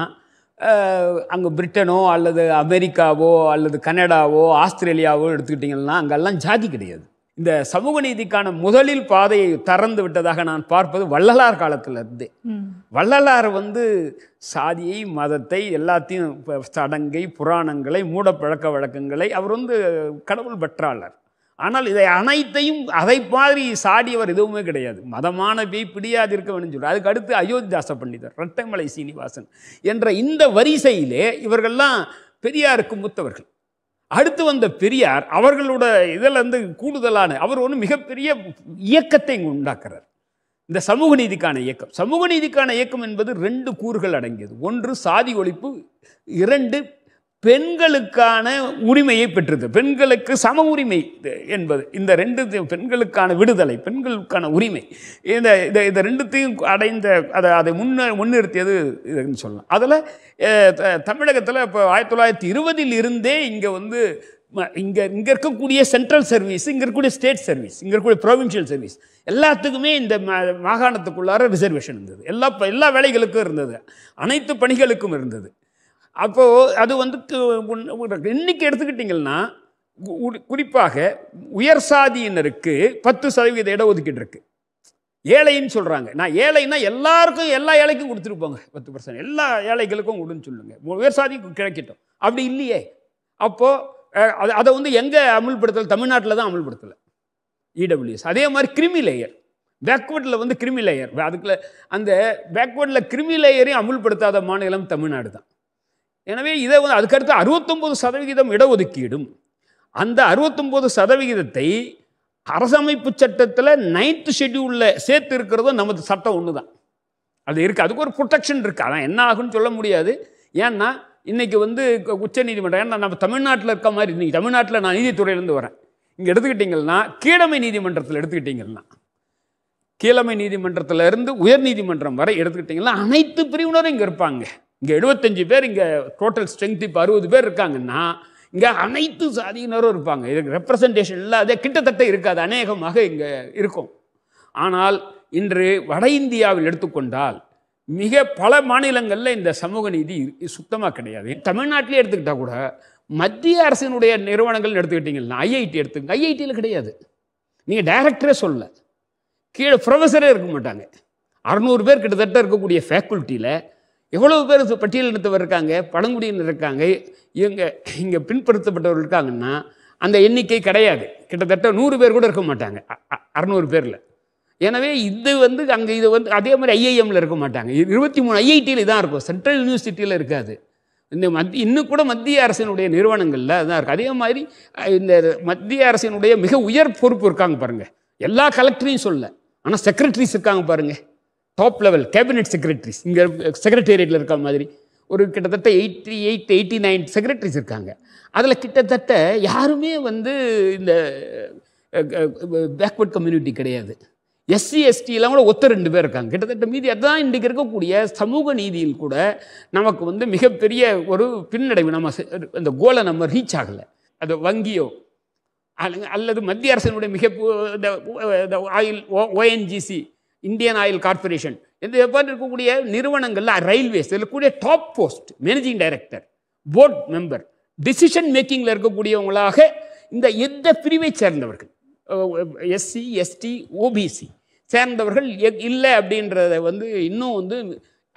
அங்கே பிரிட்டனோ அல்லது அமெரிக்காவோ அல்லது கனடாவோ ஆஸ்திரேலியாவோ எடுத்துக்கிட்டிங்கன்னா அங்கெல்லாம் ஜாதி கிடையாது. இந்த சமூக நீதிக்கான முதலில் பாதையை திறந்து விட்டதாக நான் பார்ப்பது வள்ளலார் காலத்திலிருந்து. வள்ளலார் வந்து சாதியை, மதத்தை, எல்லாத்தையும் சடங்கை, புராணங்களை, மூட பழக்க வழக்கங்களை அவர் வந்து கடவுள் பெற்றாளர். ஆனால் இதை அனைத்தையும் அதை மாதிரி சாடியவர் எதுவுமே கிடையாது. மதமான பேய் பிடியாது இருக்க வேணும்னு சொல்கிறார். அதுக்கு அடுத்து அயோத்தி தாச பண்டிதர், ரெட்டமலை சீனிவாசன் என்ற இந்த வரிசையிலே இவர்கள்லாம் பெரியாருக்கு மூத்தவர்கள். அடுத்து வந்த பெரியார் அவர்களோட இதில் வந்து கூடுதலான அவர் ஒன்று மிகப்பெரிய இயக்கத்தை உண்டாக்குறார், இந்த சமூக நீதிக்கான இயக்கம். சமூக நீதிக்கான இயக்கம் என்பது 2 கூறுகள் அடங்கியது. ஒன்று சாதி ஒழிப்பு, 2 பெண்களுக்கான உரிமையை பெற்றது, பெண்களுக்கு சம உரிமை என்பது. இந்த 2 பெண்களுக்கான விடுதலை, பெண்களுக்கான உரிமை, இந்த இந்த 2த்தையும் அடைந்த அதை முன்னிறுத்தியது இதுன்னு சொல்லலாம். அதில் தமிழகத்தில் இப்போ 1920 இருந்தே இங்கே வந்து இங்கே இருக்கக்கூடிய சென்ட்ரல் சர்வீஸ், இங்கே இருக்கக்கூடிய ஸ்டேட் சர்வீஸ், இங்கே இருக்கக்கூடிய ப்ரொவின்ஷியல் சர்வீஸ் எல்லாத்துக்குமே இந்த மாகாணத்துக்குள்ளார ரிசர்வேஷன் இருந்தது. எல்லா வேலைகளுக்கும் இருந்தது, அனைத்து பணிகளுக்கும் இருந்தது. அப்போது அது வந்து இன்றைக்கி எடுத்துக்கிட்டிங்கன்னா குறிப்பாக உயர் சாதியினருக்கு 10% இடஒதுக்கீடு இருக்குது. ஏழைன்னு சொல்கிறாங்க. நான் ஏழைன்னா எல்லாருக்கும், எல்லா ஏழைக்கும் கொடுத்துருப்பாங்க 10%, எல்லா ஏழைகளுக்கும் கொடுன்னு சொல்லுங்கள், உயர் சாதிக்கு கிடைக்கட்டும். அப்படி இல்லையே. அப்போது அதை வந்து எங்கே அமுல்படுத்தலை? தமிழ்நாட்டில் தான் அமுல்படுத்தலை இடபிள்யூஎஸ். அதே மாதிரி கிரிமி லேயர், பேக்வேர்டில் வந்து கிரிமி லேயர், அதுக்குள்ள அந்த பேக்வேர்டில் கிரிமி லேயரையும் அமுல்படுத்தாத மாநிலம் தமிழ்நாடு தான். எனவே இதை வந்து அதுக்கடுத்து 69% இடஒதுக்கீடும். அந்த 69% அரசமைப்பு சட்டத்தில் 9th Schedule சேர்த்து இருக்கிறதும் நமது சட்டம் ஒன்று தான் அது இருக்குது. அதுக்கு ஒரு ப்ரொடெக்ஷன் இருக்குது. அதான் என்ன ஆகுன்னு சொல்ல முடியாது. ஏன்னா இன்றைக்கி வந்து உச்சநீதிமன்றம், ஏன்னா நம்ம தமிழ்நாட்டில் இருக்க மாதிரி, இன்றைக்கி தமிழ்நாட்டில் நான் நீதித்துறையிலேருந்து வரேன், இங்கே எடுத்துக்கிட்டிங்கன்னா கீழமை நீதிமன்றத்தில் எடுத்துக்கிட்டிங்கன்னா, கீழமை நீதிமன்றத்திலேருந்து உயர்நீதிமன்றம் வரை எடுத்துக்கிட்டிங்கன்னா அனைத்து பிரிவினரும் இங்கே இருப்பாங்க. இங்கே 75 பேர், இங்கே டோட்டல் ஸ்ட்ரென்த் இப்போ 60 பேர் இருக்காங்கன்னா இங்கே அனைத்து சாதியினரும் இருப்பாங்க. இதுக்கு ரெப்ரசன்டேஷன் இல்லாத கிட்டத்தட்ட இருக்காது, அநேகமாக இங்கே இருக்கும். ஆனால் இன்று வட இந்தியாவில் எடுத்துக்கொண்டால் மிக பல மாநிலங்களில் இந்த சமூக நீதி சுத்தமாக கிடையாது. தமிழ்நாட்டிலே எடுத்துக்கிட்டால் கூட மத்திய அரசினுடைய நிறுவனங்கள் எடுத்துக்கிட்டிங்கன்னா IIT எடுத்துக்கங்க, IITயில் கிடையாது. நீங்கள் டைரக்டரே சொல்ல, கீழே ப்ரொஃபஸரே இருக்க மாட்டாங்க. 600 பேர் கிட்டத்தட்ட இருக்கக்கூடிய ஃபேக்கல்ட்டியில் எவ்வளவு பேர் பட்டியலினத்தவர் இருக்காங்க, பழங்குடியினர் இருக்காங்க, இங்கே பின்படுத்தப்பட்டவர்கள் இருக்காங்கன்னா அந்த எண்ணிக்கை கிடையாது. கிட்டத்தட்ட 100 பேர் கூட இருக்க மாட்டாங்க 600 பேரில். எனவே இது வந்து அங்கே இது வந்து அதே மாதிரி IIMல இருக்க மாட்டாங்க. 23 IITயில் தான் இருக்கும், சென்ட்ரல் யூனிவர்சிட்டியில் இருக்காது. இந்த இன்னும் கூட மத்திய அரசினுடைய நிறுவனங்களில் அதுதான் இருக்குது. அதே மாதிரி இந்த மத்திய அரசினுடைய மிக உயர் பொறுப்பு இருக்காங்க பாருங்கள், எல்லா கலெக்டரையும் சொல்ல, ஆனால் செக்ரட்டரிஸ் இருக்காங்க பாருங்கள், டாப் லெவல் கேபினெட் செக்ரட்டரிஸ், இங்கே செக்ரட்டேரியட்டில் இருக்க மாதிரி ஒரு கிட்டத்தட்ட 88-89 செக்ரட்டரிஸ் இருக்காங்க. அதில் கிட்டத்தட்ட யாருமே வந்து இந்த பேக்வர்ட் கம்யூனிட்டி கிடையாது. SC STலாம் கூட ஒத்த 2 பேர் இருக்காங்க கிட்டத்தட்ட. மீதி அதுதான் இன்றைக்கு இருக்கக்கூடிய சமூக நீதியில் கூட நமக்கு வந்து மிகப்பெரிய ஒரு பின்னடைவு. நம்ம அந்த கோலை நம்ம ரீச் ஆகலை. அது வங்கியோ அல்லது மத்திய அரசினுடைய இந்த oil ONGC Indian oil corporation இந்த மாதிரி இருக்கக்கூடிய நிறுவனங்களில், ரயில்வேஸ் இருக்கக்கூடிய top post managing director, board member, decision மேக்கிங்கில் இருக்கக்கூடியவங்களாக இந்த எந்த பிரிவை சேர்ந்தவர்கள் SC ST OBC சேர்ந்தவர்கள் இல்லை அப்படின்றத வந்து இன்னும் வந்து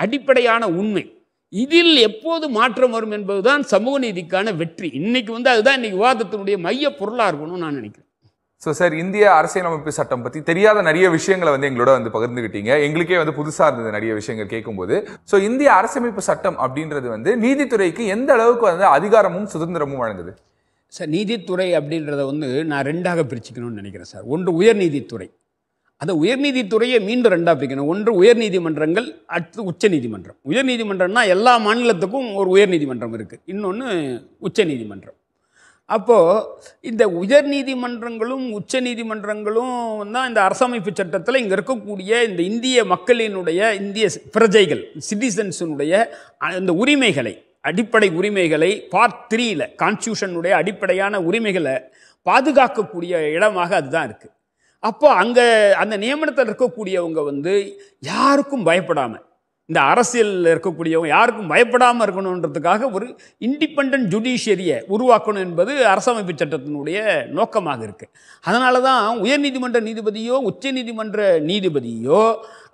அடிப்படையான உண்மை. இதில் எப்போது மாற்றம் வரும் என்பதுதான் சமூக நீதிக்கான வெற்றி. இன்னைக்கு வந்து அதுதான் இன்னைக்கு விவாதத்தினுடைய மைய பொருளாக இருக்கணும்னு நான் நினைக்கிறேன். ஸோ சார், இந்திய அரசியலமைப்பு சட்டம் பற்றி தெரியாத நிறைய விஷயங்களை வந்து எங்களோட வந்து பகிர்ந்துக்கிட்டீங்க. எங்களுக்கே வந்து புதுசாக இருந்தது நிறைய விஷயங்கள் கேட்கும்போது. ஸோ இந்திய அரசியலமைப்பு சட்டம் அப்படின்றது வந்து நீதித்துறைக்கு எந்த அளவுக்கு வந்து அதிகாரமும் சுதந்திரமும் வழங்குது சார்? நீதித்துறை அப்படின்றத வந்து நான் 2ஆக பிரிச்சுக்கணும்னு நினைக்கிறேன் சார். ஒன்று உயர் நீதித்துறை, Ada Uernidi Ture Minder and African, wonder where Nidimandrangle at Uchanidimandra. Uernidimandra, Yella Mandalakum or where Nidimandram. In on Uchanidimandra. Apo in the Uernidimandrangalum, Uchanidimandrangalum, and the Arsami Pitcher Tatling, Gurkukudia, and the India Makalinudaya, India's Prajagal, citizens Nudaya, and the Urimekale, Adipada Urimekale, Part 3, Constitution Nudaya, Adipadayana Urimekale, Padugaka Kudia, Eda Mahadark. அப்போ அங்க அந்த நியமனத்துல இருக்க கூடியவங்க வந்து யாருக்கும் பயப்படாம இந்த அரசியல்ல இருக்க கூடியவங்க யாருக்கும் பயப்படாம இருக்கணும்ன்றதுக்காக ஒரு இன்டிபெண்டன்ட் ஜுடிஷியரியை உருவாக்கணும் என்பது அரசமைப்பு சட்டத்தினுடைய நோக்கமாக இருக்கு. அதனால தான் உயர்நீதிமன்ற நீதிபதியோ உச்சநீதிமன்ற நீதிபதியோ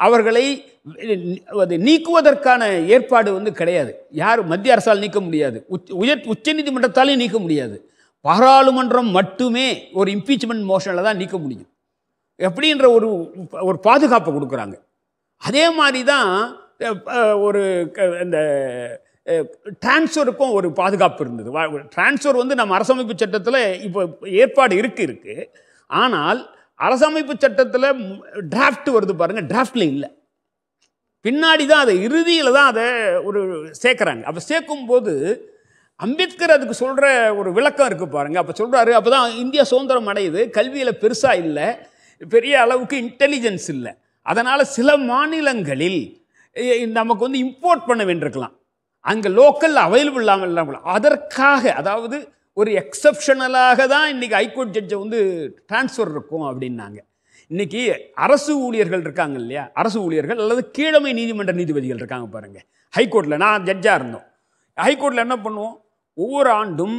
அவர்களை நீக்குவதற்கான ஏற்பாடு வந்து கிடையாது. யார் மத்திய அரசால் நீக்க முடியாது. உச்சநீதிமன்றத்தாலே நீக்க முடியாது. பாராளுமன்றம் மட்டுமே ஒரு இம்பீச்மென்ட் மோஷன்ல தான் நீக்க முடியும். எப்படின்ற ஒரு பாதுகாப்பு கொடுக்கறாங்க. அதே மாதிரி தான் ஒரு அந்த டிரான்ஸ்ஃபருக்கும் ஒரு பாதுகாப்பு இருந்தது. டிரான்ஸ்ஃபர் வந்து நம்ம அரசமைப்பு சட்டத்துல இப்போ ஏற்பாடு இருக்கு. ஆனால் அரசமைப்பு சட்டத்துல டிராஃப்ட் வருது பாருங்க, டிராஃப்ட்ல இல்ல. பின்னாடி தான் அது இறுதியில தான் அதை ஒரு சேர்க்கறாங்க. அப்ப சேர்க்கும்போது அம்பேத்கர் அதுக்கு சொல்ற ஒரு விளக்கம் இருக்கு பாருங்க. அப்ப சொல்றாரு, அப்பதான் இந்தியா சுதந்திரம் அடையுது. கல்வியில பெருசா இல்ல, பெரிய அளவுக்கு இன்டெலிஜென்ஸ் இல்லை. அதனால சில மாநிலங்களில் நமக்கு வந்து இம்போர்ட் பண்ண வேண்டியிருக்கலாம். அங்கே லோக்கல் அவைலபிள் இல்லாமல் இல்லாமல் அதற்காக அதாவது ஒரு எக்ஸப்ஷனலாக தான் இன்றைக்கி ஹைகோர்ட் ஜட்ஜை வந்து டிரான்ஸ்ஃபர் இருக்கும் அப்படின்னாங்க. இன்றைக்கி அரசு ஊழியர்கள் இருக்காங்க இல்லையா, அரசு ஊழியர்கள் அல்லது கீழமை நீதிமன்ற நீதிபதிகள் இருக்காங்க பாருங்கள். ஹைகோர்ட்டில் நான் ஜட்ஜாக இருந்தோம். ஹைகோர்ட்டில் என்ன பண்ணுவோம், ஒவ்வொரு ஆண்டும்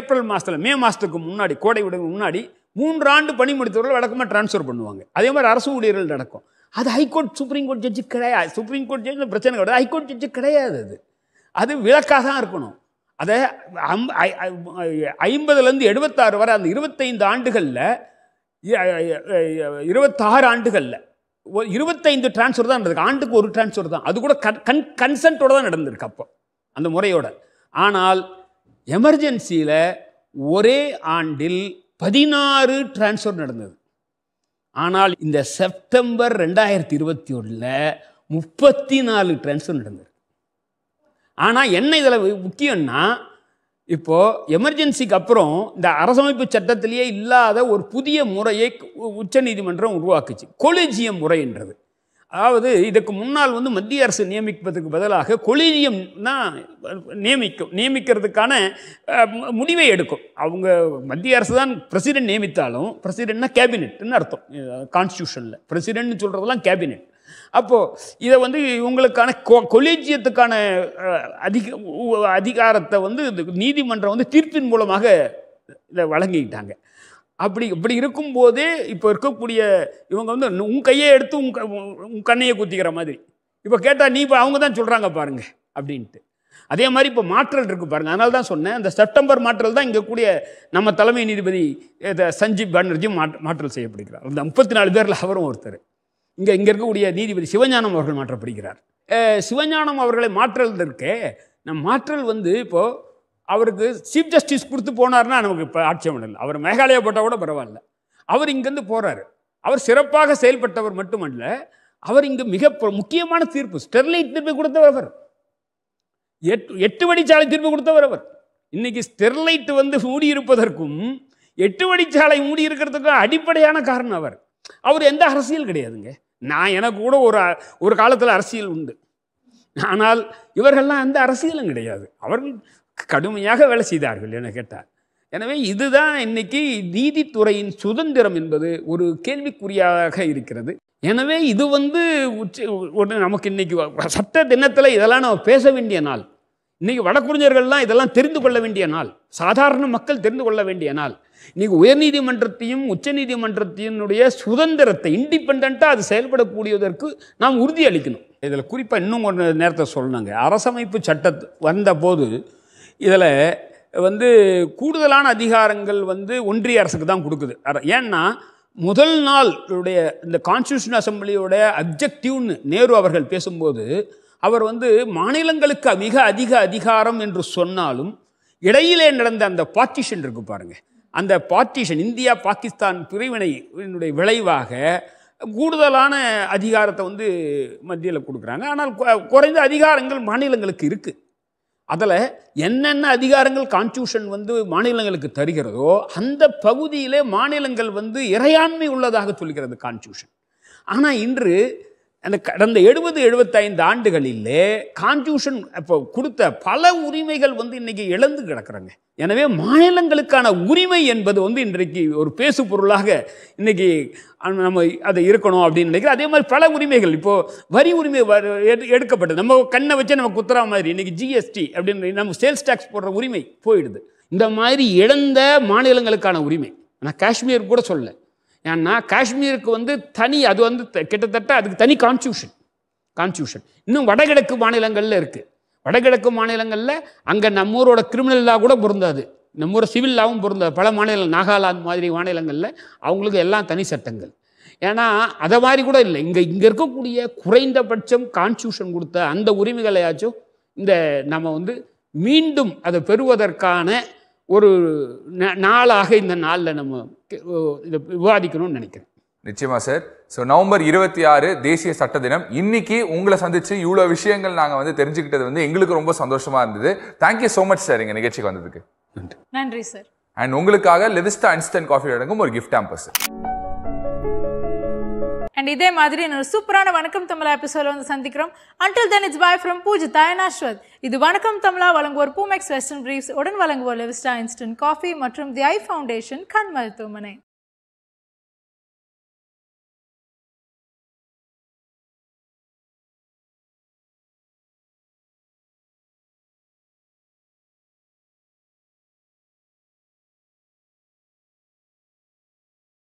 ஏப்ரல் மாதத்தில் மே மாதத்துக்கு முன்னாடி கோடை விடுக்கு முன்னாடி 3 ஆண்டு பணி முடித்தவர்கள் வழக்கமாக டிரான்ஸ்ஃபர் பண்ணுவாங்க. அதே மாதிரி அரசு ஊழியர்கள் நடக்கும். அது ஹைகோர்ட் சுப்ரீம் கோர்ட் ஜட்ஜு கிடையாது. சுப்ரீம் கோர்ட் ஜட்ஜு பிரச்சனை கிடையாது, ஹைகோர்ட் ஜட்ஜு கிடையாது. அது அது விளக்காக தான் இருக்கணும். அதை 50லேருந்து 76 வரை அந்த 26 ஆண்டுகளில் 25 டிரான்ஸ்ஃபர் தான் நடந்திருக்கு. ஆண்டுக்கு ஒரு டிரான்ஸ்ஃபர் தான், அது கூட கன்சென்ட்டோட தான் நடந்திருக்கு அப்போ அந்த முறையோட. ஆனால் எமர்ஜென்சியில் ஒரே ஆண்டில் 16 டிரான்ஸ்ஃபர் நடந்தது. ஆனால் இந்த செப்டம்பர் 2021 34 டிரான்ஸ்ஃபர் நடந்தது. ஆனால் என்ன இதில் முக்கியம்னா, இப்போது எமர்ஜென்சிக்கு அப்புறம் இந்த அரசமைப்பு சட்டத்திலேயே இல்லாத ஒரு புதிய முறையை உச்சநீதிமன்றம் உருவாக்குச்சு, கொலீஜியம் முறைன்றது. அதாவது இதுக்கு முன்னால் வந்து மத்திய அரசு நியமிப்பதற்கு பதிலாக கொலீஜியம் தான் நியமிக்கிறதுக்கான முடிவை எடுக்கும். அவங்க மத்திய அரசு தான் பிரசிடென்ட் நியமித்தாலும், பிரசிடென்ட்னா கேபினெட்னு அர்த்தம் கான்ஸ்டியூஷனில், பிரசிடென்ட்னு சொல்கிறதெல்லாம் கேபினெட். அப்போது இதை வந்து இவங்களுக்கான கொலீஜியத்துக்கான அதிகாரத்தை வந்து நீதிமன்றம் வந்து தீர்ப்பின் மூலமாக இதை வழங்கிக்கிட்டாங்க. அப்படி இருக்கும்போதே இப்போ இருக்கக்கூடிய இவங்க வந்து உன் கையை எடுத்து உன் கண்ணையை குத்திக்கிற மாதிரி இப்போ கேட்டால் நீ இப்போ அவங்க தான் சொல்கிறாங்க பாருங்கள் அப்படின்ட்டு. அதே மாதிரி இப்போ மாற்றல் இருக்குது பாருங்கள். அதனால தான் சொன்னேன், அந்த செப்டம்பர் மாற்றல் தான் இங்கே கூடிய நம்ம தலைமை நீதிபதி சஞ்சீப் பானர்ஜி மாற்றல் செய்யப்படுகிறார். அந்த 34 பேரில் அவரும் ஒருத்தர். இங்கே இருக்கக்கூடிய நீதிபதி சிவஞானம் அவர்கள் மாற்றப்படுகிறார். சிவஞானம் அவர்களை மாற்றல் இருக்கே, நம்ம மாற்றல் வந்து இப்போது அவருக்கு சீஃப் ஜஸ்டிஸ் கொடுத்து போனார்னா நமக்கு இப்போ ஆட்சேபம் இல்லை. அவர் மேகாலயா போட்டால் கூட பரவாயில்ல. அவர் இங்கேருந்து போகிறாரு. அவர் சிறப்பாக செயல்பட்டவர் மட்டுமல்ல, அவர் இங்கு மிக முக்கியமான தீர்ப்பு ஸ்டெர்லைட் தீர்ப்பை கொடுத்தவர் அவர். 8 வழிச்சாலை தீர்ப்பு கொடுத்தவர் அவர். இன்றைக்கி ஸ்டெர்லைட் வந்து மூடியிருப்பதற்கும் 8 வழிச்சாலை மூடி இருக்கிறதுக்கும் அடிப்படையான காரணம் அவர். அவர் எந்த அரசியல் கிடையாதுங்க. எனக்கு கூட ஒரு காலத்தில் அரசியல் உண்டு. ஆனால் இவர்கள்லாம் எந்த அரசியலும் கிடையாது. அவர்கள் கடுமையாக வேலை செய்தார்கள் என கேட்டார். எனவே இதுதான் இன்னைக்கு நீதித்துறையின் சுதந்திரம் என்பது ஒரு கேள்விக்குறியாக இருக்கிறது. எனவே இது வந்து நமக்கு இன்னைக்கு சட்ட தினத்தில் இதெல்லாம் நம்ம பேச வேண்டிய நாள். இன்னைக்கு வழக்குறிஞர்கள்லாம் இதெல்லாம் தெரிந்து கொள்ள வேண்டிய நாள், சாதாரண மக்கள் தெரிந்து கொள்ள வேண்டிய நாள். இன்னைக்கு உயர்நீதிமன்றத்தையும் உச்சநீதிமன்றத்தினுடைய சுதந்திரத்தை இண்டிபெண்ட்டாக அது செயல்படக்கூடியதற்கு நாம் உறுதி அளிக்கணும். இதில் குறிப்பாக இன்னும் கொஞ்சம் நேரத்தை சொல்லணுங்க. அரசமைப்பு சட்டம் வந்தபோது இதில் வந்து கூடுதலான அதிகாரங்கள் வந்து ஒன்றிய அரசுக்கு தான் கொடுக்குது. ஏன்னா முதல் நாளுடைய இந்த கான்ஸ்டியூஷன் அசம்பிளியோட அப்ஜெக்டிவ்னு நேரு அவர்கள் பேசும்போது அவர் வந்து மாநிலங்களுக்கு மிக அதிக அதிகாரம் என்று சொன்னாலும் இடையிலே நடந்த அந்த பார்ட்டிஷன் இருக்கு பாருங்கள், And the partition, India, Pakistan, Purivani, Vilayvahe, Gudalana, Adigarata on the Madila Kudrana, and Korean Adigarangal, Manilangal Kirk. Adala, Yenan Adigarangal Constitution, Vandu, Manilangal Tarigaro, and the Pagudile, Manilangal Vandu, Irayanmi Ulla Dagatulika, the Constitution. Anna Indre and the Edward the Andagalile, Constitution Kurta, Pala Urimagal Vandi Niki Yelan the Garakarang. எனவே மாநிலங்களுக்கான உரிமை என்பது வந்து இன்றைக்கு ஒரு பேசு பொருளாக இன்னைக்கு நம்ம அதை இருக்கணும் அப்படி நினைக்கிறேன். அதே மாதிரி பல உரிமைகள் இப்போ வரி உரிமை எடுக்கப்பட்டது. நம்ம கண்ணை வச்சு நம்ம குத்துற மாதிரி இன்னைக்கு ஜிஎஸ்டி அப்படி நம்ம சேல்ஸ் டாக்ஸ் போடுற உரிமை போயிடுது. இந்த மாதிரி இழந்த மாநிலங்களுக்கான உரிமை. நான் காஷ்மீர் கூட சொல்ல. ஏன்னா காஷ்மீருக்கு வந்து தனி அது வந்து கிட்டத்தட்ட அதுக்கு தனி கான்ஸ்டிடியூஷன் இன்னும் வடகிழக்கு மாநிலங்கள்ல இருக்கு. வடகிழக்கு மாநிலங்கள்ல அங்க நம்மூரோட கிரிமினல் லா கூட பொருந்தாது. நம்மூர சிவில் லாவும் பொருந்தாது. பல மாநிலங்கள் நாகாலாந்து மாதிரி மாநிலங்கள்ல அவங்களுக்கு எல்லாம் தனி சட்டங்கள். ஏன்னா அத மாதிரி கூட இல்லை. இங்க இருக்கக்கூடிய குறைந்தபட்சம் கான்ஸ்டிடியூஷன் கொடுத்த அந்த உரிமைகளையாச்சும் இந்த நம்ம வந்து மீண்டும் அதை பெறுவதற்கான ஒரு நாளாக இந்த நாள்ல நம்ம விவாதிக்கணும்னு நினைக்கிறேன். நிச்சயமா சார். So, November 26, தேசிய சட்ட தினம். இன்னைக்கு உங்களை சந்திச்சு இவ்வளவு விஷயங்கள் நாங்க வந்து தெரிஞ்சுக்கிட்டது வந்து எங்களுக்கு ரொம்ப சந்தோஷமா இருந்தது. Thank you so much sir எங்க நிகழ்ச்சிக்கு வந்ததுக்கு. நன்றி சார். அண்ட் உங்களுக்காக லெவிஸ்டா இன்ஸ்டன்ட் காஃபி அடங்கும் ஒரு gift hamper சார். And இதே மாதிரி இன்னொரு சூப்பரான வணக்கம் தமிழா எபிசோட்ல வந்து சந்திக்கிறோம். Until then it's bye from Poojitha and Ashwath. இது வணக்கம் தமிழா வழங்குவோர் பூமெக்ஸ் வெஸ்டர்ன் பிரீஃப்ஸ் உடன் வழங்குவோர் லெவிஸ்டா இன்ஸ்டன்ட் காஃபி மற்றும் தி ஐ ஃபவுண்டேஷன் கண் மருத்துவமனை.